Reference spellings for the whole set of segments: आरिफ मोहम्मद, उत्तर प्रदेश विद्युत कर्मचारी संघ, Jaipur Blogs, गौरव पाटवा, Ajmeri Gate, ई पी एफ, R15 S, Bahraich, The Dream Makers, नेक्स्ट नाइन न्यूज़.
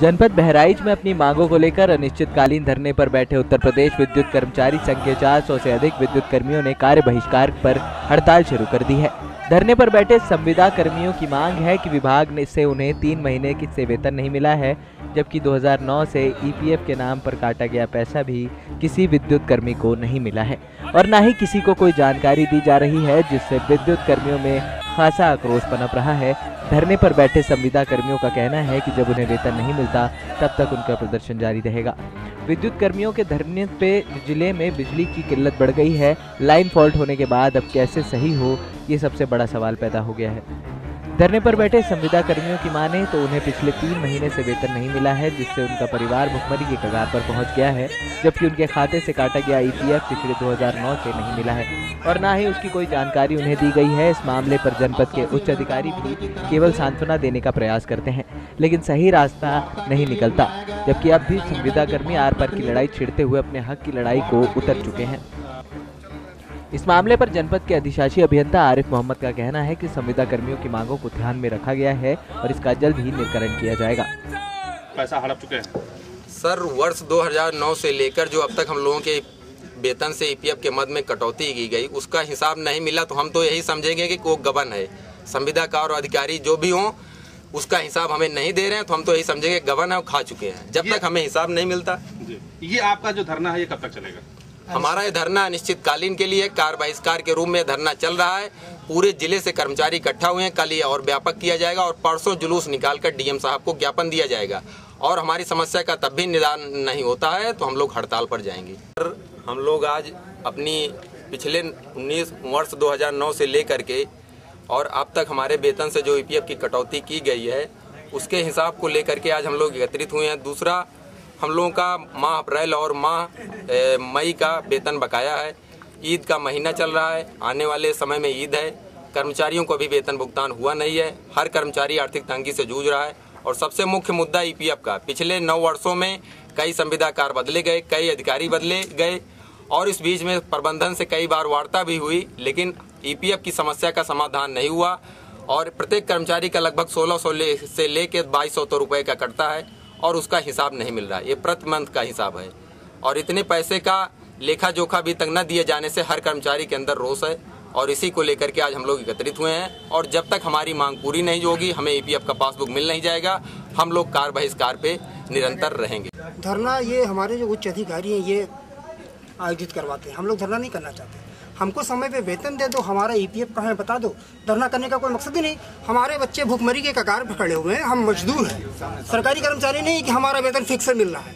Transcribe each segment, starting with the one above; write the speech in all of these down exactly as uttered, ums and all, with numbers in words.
जनपद बहराइच में अपनी मांगों को लेकर अनिश्चितकालीन धरने पर बैठे उत्तर प्रदेश विद्युत कर्मचारी संघ के चार सौ से अधिक विद्युत कर्मियों ने कार्य बहिष्कार पर हड़ताल शुरू कर दी है। धरने पर बैठे संविदा कर्मियों की मांग है कि विभाग ने से उन्हें तीन महीने की से वेतन नहीं मिला है, जबकि दो हज़ार नौ से ई पी एफ के नाम पर काटा गया पैसा भी किसी विद्युत कर्मी को नहीं मिला है और न ही किसी को कोई जानकारी दी जा रही है, जिससे विद्युत कर्मियों में खासा आक्रोश पनप रहा है। धरने पर बैठे संविदा कर्मियों का कहना है कि जब उन्हें वेतन नहीं मिलता तब तक उनका प्रदर्शन जारी रहेगा। विद्युत कर्मियों के धरने पे जिले में बिजली की किल्लत बढ़ गई है। लाइन फॉल्ट होने के बाद अब कैसे सही हो, ये सबसे बड़ा सवाल पैदा हो गया है। धरने पर बैठे संविदा कर्मियों की माने तो उन्हें पिछले तीन महीने से वेतन नहीं मिला है, जिससे उनका परिवार भुखमरी की कगार पर पहुंच गया है, जबकि उनके खाते से काटा गया ई पी एफ पिछले दो हज़ार नौ से नहीं मिला है और ना ही उसकी कोई जानकारी उन्हें दी गई है। इस मामले पर जनपद के उच्च अधिकारी भी केवल सांत्वना देने का प्रयास करते हैं, लेकिन सही रास्ता नहीं निकलता, जबकि अब भी संविदा कर्मी आर पार की लड़ाई छिड़ते हुए अपने हक की लड़ाई को उतर चुके हैं। इस मामले पर जनपद के अधिशासी अभियंता आरिफ मोहम्मद का कहना है कि संविदा कर्मियों की मांगों को ध्यान में रखा गया है और इसका जल्द ही निराकरण किया जाएगा। पैसा हड़प चुके हैं सर। वर्ष दो हज़ार नौ से लेकर जो अब तक हम लोगों के वेतन से ई पी एफ के मद में कटौती की गई, उसका हिसाब नहीं मिला तो हम तो यही समझेंगे कि कोई गबन है। संविदाकार अधिकारी जो भी हों उसका हिसाब हमें नहीं दे रहे हैं तो हम तो यही समझेंगे गबन है, खा चुके हैं। जब तक हमें हिसाब नहीं मिलता। ये आपका जो धरना है ये कब तक चलेगा? हमारा ये धरना अनिश्चितकालीन के लिए कार्य बहिष्कार के रूप में धरना चल रहा है। पूरे जिले से कर्मचारी इकट्ठा हुए हैं। कल ये और व्यापक किया जाएगा और परसों जुलूस निकालकर डी एम साहब को ज्ञापन दिया जाएगा और हमारी समस्या का तब भी निदान नहीं होता है तो हम लोग हड़ताल पर जाएंगे। हम लोग आज अपनी पिछले उन्नीस वर्ष दो हज़ार नौ से लेकर के और अब तक हमारे वेतन से जो ई पी एफ की कटौती की गई है उसके हिसाब को लेकर के आज हम लोग एकत्रित हुए हैं। दूसरा, हम लोगों का माह अप्रैल और माह मई का वेतन बकाया है। ईद का महीना चल रहा है, आने वाले समय में ईद है, कर्मचारियों को भी वेतन भुगतान हुआ नहीं है। हर कर्मचारी आर्थिक तंगी से जूझ रहा है और सबसे मुख्य मुद्दा ई पी एफ का। पिछले नौ वर्षों में कई संविदाकार बदले गए, कई अधिकारी बदले गए और इस बीच में प्रबंधन से कई बार वार्ता भी हुई, लेकिन ई पी एफ की समस्या का समाधान नहीं हुआ और प्रत्येक कर्मचारी का लगभग सोलह सौ से लेकर बाईस सौ रुपये का कटता है और उसका हिसाब नहीं मिल रहा है। ये प्रति मंथ का हिसाब है और इतने पैसे का लेखा जोखा भी तक न दिए जाने से हर कर्मचारी के अंदर रोष है और इसी को लेकर के आज हम लोग एकत्रित हुए हैं और जब तक हमारी मांग पूरी नहीं होगी, हमें ई पी एफ का पासबुक मिल नहीं जाएगा। हम लोग कार्य बहिष्कार पे निरंतर रहेंगे। धरना ये हमारे जो उच्च अधिकारी हैं ये आयोजित करवाते हैं। हम लोग धरना नहीं करना चाहते। हमको समय पे वेतन दे दो, हमारा ई पी एफ का हमें बता दो। धरना करने का कोई मकसद ही नहीं। हमारे बच्चे भूखमरी के कगार पर खड़े हुए हैं। हम मजदूर हैं, सरकारी कर्मचारी नहीं कि हमारा वेतन फिक्स से मिल रहा है।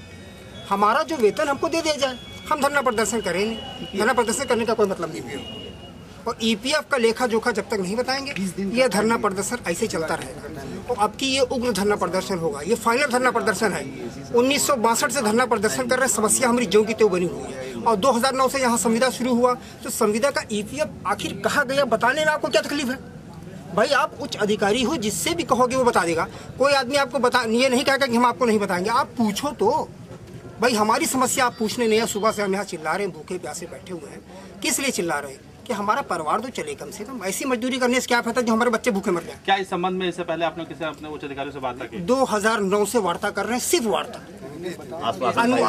हमारा जो वेतन हमको दे दिया जाए। हम धरना प्रदर्शन करेंगे, धरना प्रदर्शन करने का कोई मतलब नहीं है और ई पी एफ का लेखा जोखा जब तक नहीं बताएंगे यह धरना प्रदर्शन ऐसे चलता रहेगा और अब की ये उग्र धरना प्रदर्शन होगा। ये फाइनल धरना प्रदर्शन है। उन्नीस सौ बासठ से धरना प्रदर्शन कर रहे। समस्या हमारी ज्यों की त्यों बनी हुई है और दो हज़ार नौ से यहाँ संविदा शुरू हुआ तो संविदा का ई पी एफ आखिर कहाँ गया? बताने में आपको क्या तकलीफ है भाई? आप उच्च अधिकारी हो, जिससे भी कहोगे वो बता देगा। कोई आदमी आपको बता ये नहीं कहेगा कि हम आपको नहीं बताएंगे। आप पूछो तो भाई, हमारी समस्या आप पूछने नहीं है। सुबह से हम यहाँ चिल्ला रहे हैं, भूखे प्यासे बैठे हुए हैं। किस लिए चिल्ला रहे हैं? कि हमारा परिवार तो चले कम से कम। ऐसी मजदूरी करने से क्या फायदा जो हमारे बच्चे भूखे मर जाए। क्या इस संबंध में इससे पहले आपने किसी अपने उच्च अधिकारियों से वार्ता की? दो हज़ार नौ से वार्ता कर रहे हैं, सिर्फ वार्ता।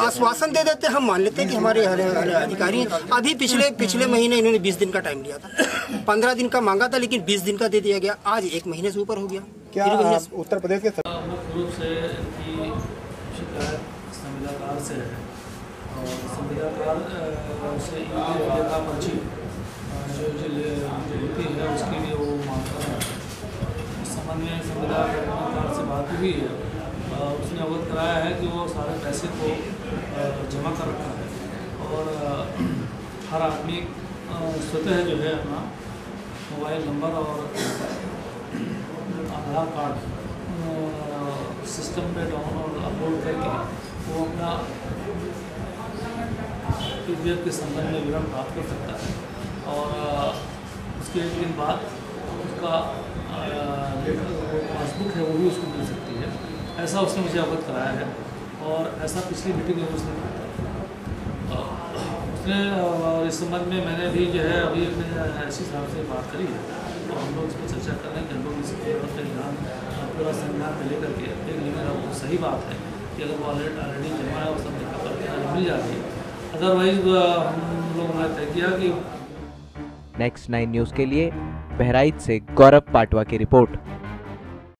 आश्वासन दे देते हम मान लेते हैं कि हमारे अधिकारी हैं। अभी पिछले पिछले महीने इन्होंने बीस दिन का टाइम दिया था, पंद्रह दिन का मांगा था लेकिन बीस दिन का दे दिया गया। आज एक महीने से ऊपर हो गया। क्या उत्तर प्रदेश के मुख्य रूप से संविदाकार से है और संविदाकार से लेखा पर्ची जो लिखी है उसकी भी वो मांग कर रहा है। इस संबंध में संविदाकार से बात हुई है। उसने अवगत कराया है कि वो सारे पैसे को जमा कर रखा है और हर आदमी स्वतः जो है अपना मोबाइल नंबर और आधार कार्ड सिस्टम पे डाउन और अपलोड करके वो अपना ई पी एफ के संबंध में विवरण प्राप्त कर सकता है और उसके एक दिन बाद उसका पासबुक है वो भी उसको मिल सकती है। ऐसा उसने मुझे अवगत कराया है और ऐसा पिछली मीटिंग में उसने उसने इस संबंध में मैंने भी जो है अभी अपने ऐसी साहब से बात करी है और हम लोग इस पर चर्चा कर रहे हैं कि हम लोग इसको अपने संज्ञान पे लेकर के देख लेंगे वो सही सही बात है कि अगर वो ऑलरेडी जमा है और सब दिक्कत करके मिल जाती है, अदरवाइज हम लोगों ने तय किया कि। नेक्स्ट नाइन न्यूज़ के लिए बहराइच से गौरव पाटवा की रिपोर्ट।